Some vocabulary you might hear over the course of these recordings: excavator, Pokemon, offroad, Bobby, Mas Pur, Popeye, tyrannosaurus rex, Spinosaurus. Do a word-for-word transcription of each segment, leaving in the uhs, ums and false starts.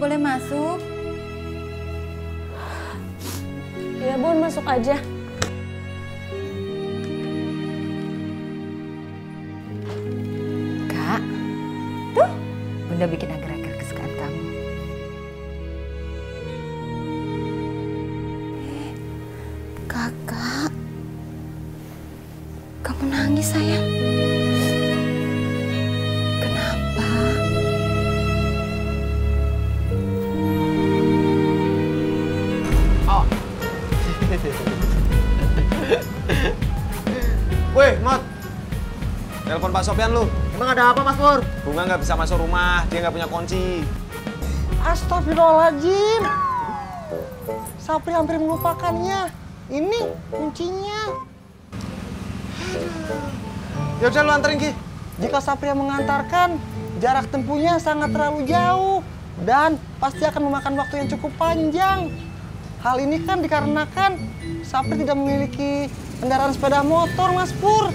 boleh masuk? Ya, Bun, masuk aja. Kak, tuh Bunda bikin agar-agar kesukaan kamu. Kakak, kamu nangis sayang. Weh, Mot, telepon Pak Sofyan lu. Emang ada apa, Mas Pur? Bunga nggak bisa masuk rumah, dia nggak punya kunci. Astagfirullahaladzim. Sapri hampir melupakannya. Ini kuncinya. Ya udah lu anterin, Ki. Jika Sapri yang mengantarkan, jarak tempuhnya sangat terlalu jauh dan pasti akan memakan waktu yang cukup panjang. Hal ini kan dikarenakan Sapri tidak memiliki kendaraan sepeda motor, Mas Pur.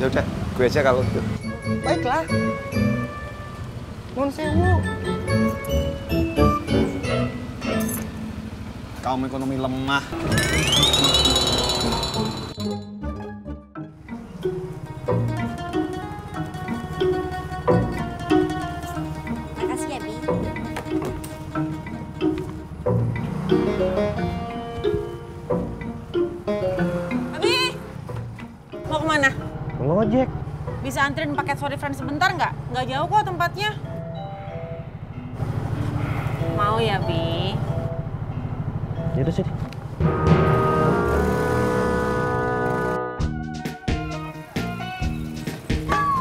Ya udah, gue aja kalau itu. Baiklah. Nun sewu. Kaum ekonomi lemah. Ngojek. Bisa anterin paket Sorry Friends sebentar nggak? Nggak jauh kok tempatnya. Mau ya, Bi? Ya udah sini.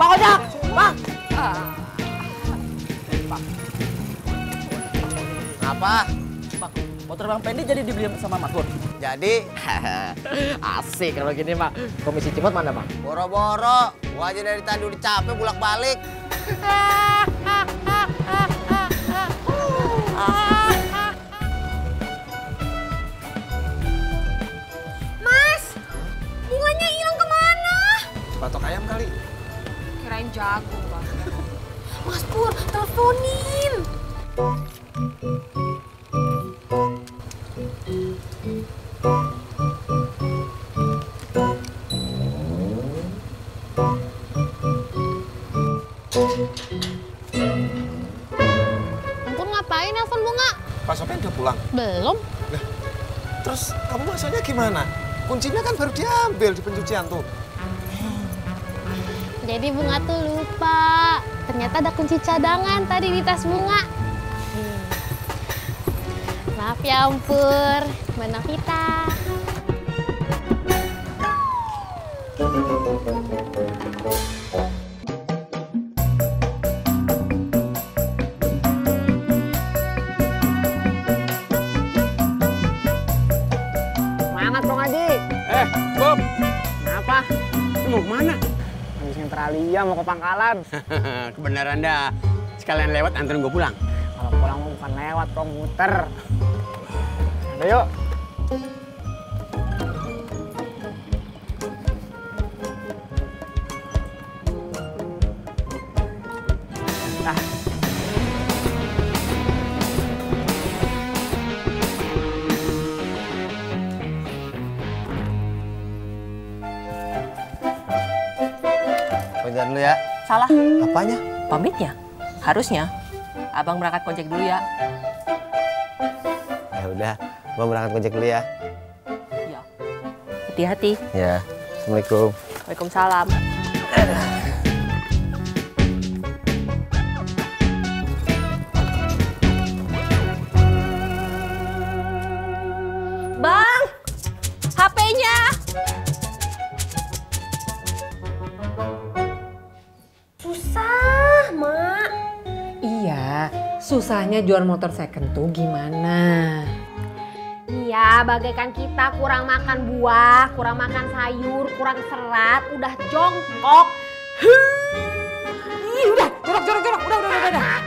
Pak Ojek! Pak! Apa? Pak, motor Bang Pendi jadi dibeli sama Mas Pur. Jadi, asik kalau gini, Mak. Komisi cepat mana, Mak? Boro-boro. Gua aja dari tadi udah capek bolak-balik. Mas, bunganya hilang kemana? Batok ayam kali. Kirain jago, Bang. Mas Pur, teleponin. Ampun, ngapain nelfon Bunga? Pak Sofyan udah pulang? Belum. Nah, terus kamu maksudnya gimana? Kuncinya kan baru diambil di pencucian tuh. Jadi Bunga tuh lupa. Ternyata ada kunci cadangan tadi di tas Bunga. Hmm. Maaf ya, Ampur. Mana kita? Eh, Bob. Kenapa? Lu mau kemana? Habis nganter Alia, mau ke pangkalan. Kebenaran dah. Sekalian lewat, anterin gue pulang. Kalau pulang mau bukan lewat, kok muter. Ayo. Jangan dulu ya. Salah. Apanya? Pamitnya. Harusnya. Abang berangkat kojek dulu ya. Ya udah, Abang berangkat kojek dulu ya. Ya. Hati-hati. Ya. Assalamualaikum. Waalaikumsalam. Bang, H P-nya. Susahnya jual motor second tuh gimana? Iya, bagaikan kita kurang makan buah, kurang makan sayur, kurang serat, udah jongkok. Hih, udah jorok jorok jorok, udah udah udah. udah.